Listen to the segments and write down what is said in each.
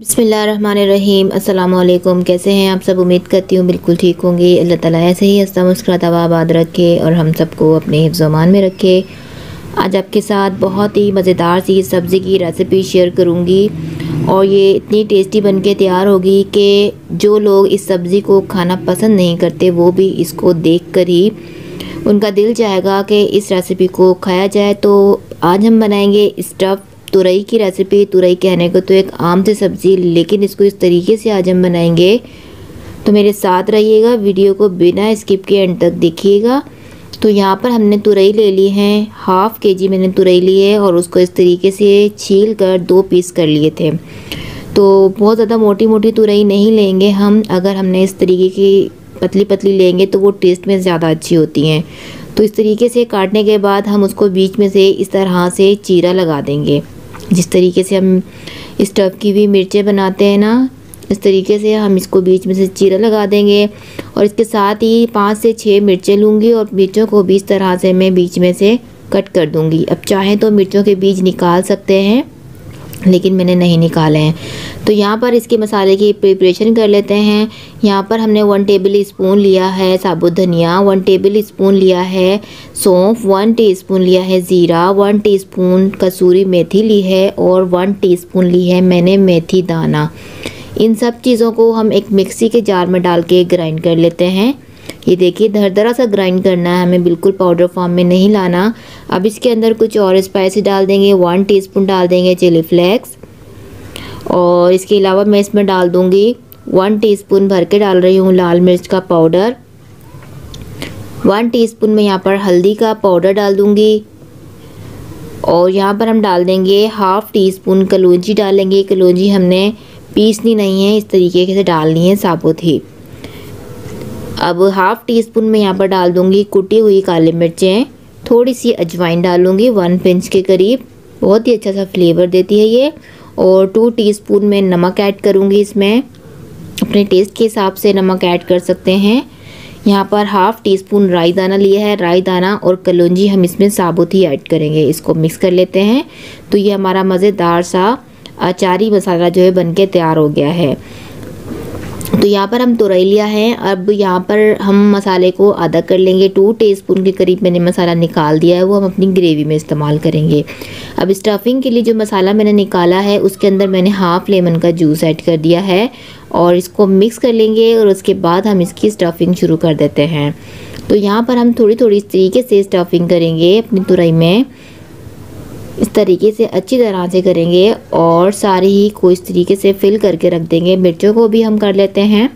बिस्मिल्लाहिर्रहमानिर्रहीम। अस्सलाम वालेकुम। कैसे हैं आप सब? उम्मीद करती हूँ बिल्कुल ठीक होंगी। अल्लाह ताला ऐसे ही हंसता मुस्कुराता आबाद रखे और हम सबको अपने हिफ्ज़-ओ-मान में रखे। आज आपके साथ बहुत ही मज़ेदार सी सब्ज़ी की रेसिपी शेयर करूँगी और ये इतनी टेस्टी बनके तैयार होगी कि जो लोग इस सब्ज़ी को खाना पसंद नहीं करते वो भी इसको देखकर ही उनका दिल चाहेगा कि इस रेसिपी को खाया जाए। तो आज हम बनाएंगे स्टफ़ तुरई की रेसिपी। तुरई कहने को तो एक आम सी सब्ज़ी, लेकिन इसको इस तरीके से आज हम बनाएंगे। तो मेरे साथ रहिएगा, वीडियो को बिना स्किप के एंड तक देखिएगा। तो यहाँ पर हमने तुरई ले ली है, 1/2 kg मैंने तुरई ली है और उसको इस तरीके से छील कर 2 पीस कर लिए थे। तो बहुत ज़्यादा मोटी मोटी तुरई नहीं लेंगे हम। अगर हमने इस तरीके की पतली पतली लेंगे तो वो टेस्ट में ज़्यादा अच्छी होती हैं। तो इस तरीके से काटने के बाद हम उसको बीच में से इस तरह से चीरा लगा देंगे। जिस तरीके से हम स्टफ़ की भी मिर्चें बनाते हैं ना, इस तरीके से हम इसको बीच में से चीरा लगा देंगे। और इसके साथ ही 5 से 6 मिर्चें लूँगी और मिर्चों को भी इस तरह से मैं बीच में से कट कर दूँगी। अब चाहें तो मिर्चों के बीज निकाल सकते हैं, लेकिन मैंने नहीं निकाले हैं। तो यहाँ पर इसके मसाले की प्रिपरेशन कर लेते हैं। यहाँ पर हमने 1 टेबल स्पून लिया है साबुत धनिया, 1 टेबल स्पून लिया है सौंफ, 1 टीस्पून लिया है ज़ीरा, 1 टीस्पून कसूरी मेथी ली है और 1 टीस्पून ली है मैंने मेथी दाना। इन सब चीज़ों को हम एक मिक्सी के जार में डाल के ग्राइंड कर लेते हैं। ये देखिए दरदरा सा ग्राइंड करना है हमें, बिल्कुल पाउडर फॉर्म में नहीं लाना। अब इसके अंदर कुछ और स्पाइसेस डाल देंगे। 1 टीस्पून डाल देंगे चिली फ्लेक्स और इसके अलावा मैं इसमें डाल दूँगी 1 टीस्पून भर के डाल रही हूँ लाल मिर्च का पाउडर। 1 टीस्पून में यहाँ पर हल्दी का पाउडर डाल दूँगी और यहाँ पर हम डाल देंगे 1/2 टीस्पून कलौंजी डालेंगे। कलौंजी हमने पीसनी नहीं है, इस तरीके से डालनी है साबुत ही। अब 1/2 टीस्पून में यहाँ पर डाल दूँगी कुटी हुई काली मिर्चें, थोड़ी सी अजवाइन डालूँगी 1 पिंच के करीब, बहुत ही अच्छा सा फ्लेवर देती है ये। और 2 टीस्पून में नमक ऐड करूँगी, इसमें अपने टेस्ट के हिसाब से नमक ऐड कर सकते हैं। यहाँ पर 1/2 टीस्पून राई दाना लिया है। राई दाना और कलौंजी हम इसमें साबुत ही ऐड करेंगे। इसको मिक्स कर लेते हैं। तो ये हमारा मज़ेदार सा अचारी मसाला जो है बनके तैयार हो गया है। तो यहाँ पर हम तुरई लिया है। अब यहाँ पर हम मसाले को आधा कर लेंगे। 2 टीस्पून के करीब मैंने मसाला निकाल दिया है, वो हम अपनी ग्रेवी में इस्तेमाल करेंगे। अब स्टफिंग के लिए जो मसाला मैंने निकाला है उसके अंदर मैंने 1/2 लेमन का जूस ऐड कर दिया है और इसको मिक्स कर लेंगे और उसके बाद हम इसकी स्टफिंग शुरू कर देते हैं। तो यहाँ पर हम थोड़ी थोड़ी इस तरीके से स्टफिंग करेंगे अपनी तुरई में। इस तरीके से अच्छी तरह से करेंगे और सारी ही को इस तरीके से फिल करके रख देंगे। मिर्चों को भी हम कर लेते हैं।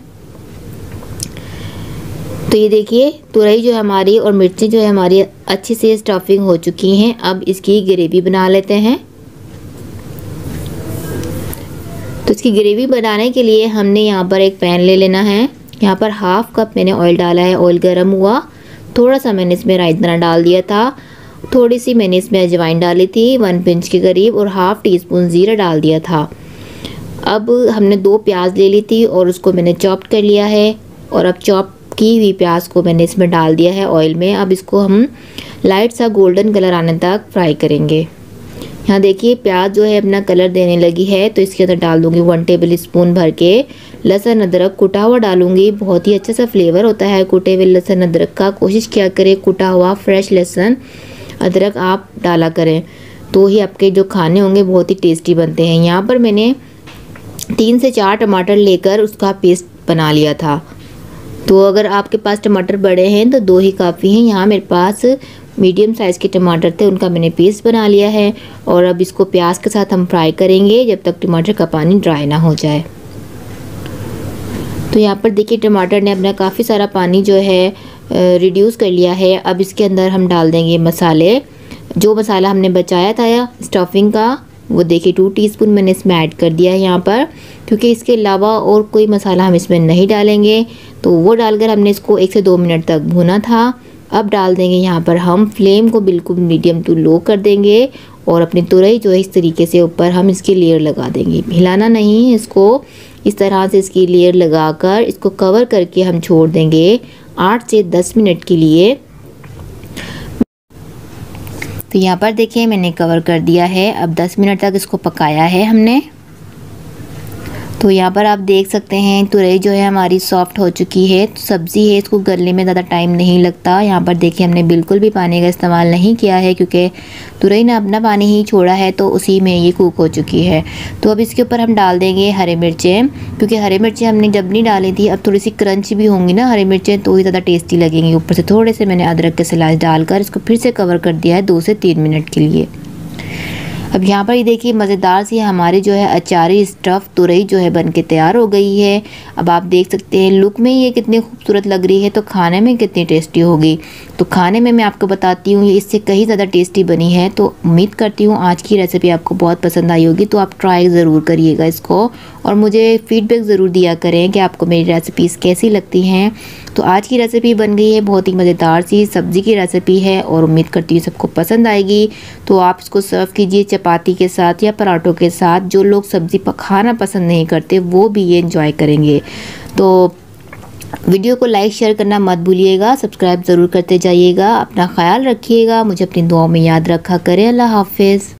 तो ये देखिए तुरई जो हमारी और मिर्ची जो है हमारी अच्छे से स्टफिंग हो चुकी हैं। अब इसकी ग्रेवी बना लेते हैं। तो इसकी ग्रेवी बनाने के लिए हमने यहाँ पर एक पैन ले लेना है। यहाँ पर 1/2 कप मैंने ऑयल डाला है। ऑयल गर्म हुआ, थोड़ा सा मैंने इसमें राई दाना डाल दिया था, थोड़ी सी मैंने इसमें अजवाइन डाली थी 1 पिंच के करीब और 1/2 टीस्पून ज़ीरा डाल दिया था। अब हमने 2 प्याज ले ली थी और उसको मैंने चॉप कर लिया है और अब चॉप की हुई प्याज को मैंने इसमें डाल दिया है ऑयल में। अब इसको हम लाइट सा गोल्डन कलर आने तक फ्राई करेंगे। यहाँ देखिए प्याज जो है अपना कलर देने लगी है। तो इसके अंदर डाल दूँगी 1 टेबल स्पून भर के लहसुन अदरक कुटा हुआ डालूँगी। बहुत ही अच्छा सा फ्लेवर होता है कुटे हुए लहसुन अदरक का। कोशिश किया करें कुटा हुआ फ्रेश लहसुन अदरक आप डाला करें, तो ही आपके जो खाने होंगे बहुत ही टेस्टी बनते हैं। यहाँ पर मैंने 3 से 4 टमाटर लेकर उसका पेस्ट बना लिया था। तो अगर आपके पास टमाटर बड़े हैं तो 2 ही काफ़ी हैं। यहाँ मेरे पास मीडियम साइज़ के टमाटर थे, उनका मैंने पेस्ट बना लिया है। और अब इसको प्याज के साथ हम फ्राई करेंगे जब तक टमाटर का पानी ड्राई ना हो जाए। तो यहाँ पर देखिए टमाटर ने अपना काफ़ी सारा पानी जो है रिड्यूस कर लिया है। अब इसके अंदर हम डाल देंगे मसाले। जो मसाला हमने बचाया था स्टफिंग का वो देखिए 2 टीस्पून मैंने इसमें ऐड कर दिया है यहाँ पर, क्योंकि इसके अलावा और कोई मसाला हम इसमें नहीं डालेंगे। तो वो डालकर हमने इसको 1 से 2 मिनट तक भुना था। अब डाल देंगे यहाँ पर हम फ्लेम को बिल्कुल मीडियम टू लो कर देंगे और अपनी तुरई जो है इस तरीके से ऊपर हम इसकी लेयर लगा देंगे। हिलाना नहीं है इसको, इस तरह से इसकी लेयर लगाकर इसको कवर करके हम छोड़ देंगे 8 से 10 मिनट के लिए। तो यहाँ पर देखिए मैंने कवर कर दिया है। अब 10 मिनट तक इसको पकाया है हमने। तो यहाँ पर आप देख सकते हैं तुरई जो है हमारी सॉफ्ट हो चुकी है। सब्ज़ी है, इसको गलने में ज़्यादा टाइम नहीं लगता। यहाँ पर देखिए हमने बिल्कुल भी पानी का इस्तेमाल नहीं किया है क्योंकि तुरई ने अपना पानी ही छोड़ा है तो उसी में ये कुक हो चुकी है। तो अब इसके ऊपर हम डाल देंगे हरी मिर्चें, क्योंकि हरी मिर्चें हमने जब नहीं डाली थी। अब थोड़ी सी क्रंच भी होंगी ना हरी मिर्चें तो ही ज़्यादा टेस्टी लगेंगी। ऊपर से थोड़े से मैंने अदरक के स्लाइस डालकर इसको फिर से कवर कर दिया है 2 से 3 मिनट के लिए। अब यहाँ पर ये देखिए मज़ेदार सी हमारी जो है अचारी स्टफ़ तुरई जो है बनके तैयार हो गई है। अब आप देख सकते हैं लुक में ये कितनी खूबसूरत लग रही है तो खाने में कितनी टेस्टी होगी। तो खाने में मैं आपको बताती हूँ ये इससे कहीं ज़्यादा टेस्टी बनी है। तो उम्मीद करती हूँ आज की रेसिपी आपको बहुत पसंद आई होगी। तो आप ट्राई ज़रूर करिएगा इसको और मुझे फ़ीडबैक ज़रूर दिया करें कि आपको मेरी रेसिपीज़ कैसी लगती हैं। तो आज की रेसिपी बन गई है बहुत ही मज़ेदार सी सब्ज़ी की रेसिपी है और उम्मीद करती हूँ सबको पसंद आएगी। तो आप इसको सर्व कीजिए चपाती के साथ या पराठों के साथ। जो लोग सब्ज़ी पकाना पसंद नहीं करते वो भी ये एंजॉय करेंगे। तो वीडियो को लाइक शेयर करना मत भूलिएगा, सब्सक्राइब ज़रूर करते जाइएगा। अपना ख्याल रखिएगा, मुझे अपनी दुआओं में याद रखा करें। अल्लाह हाफिज़।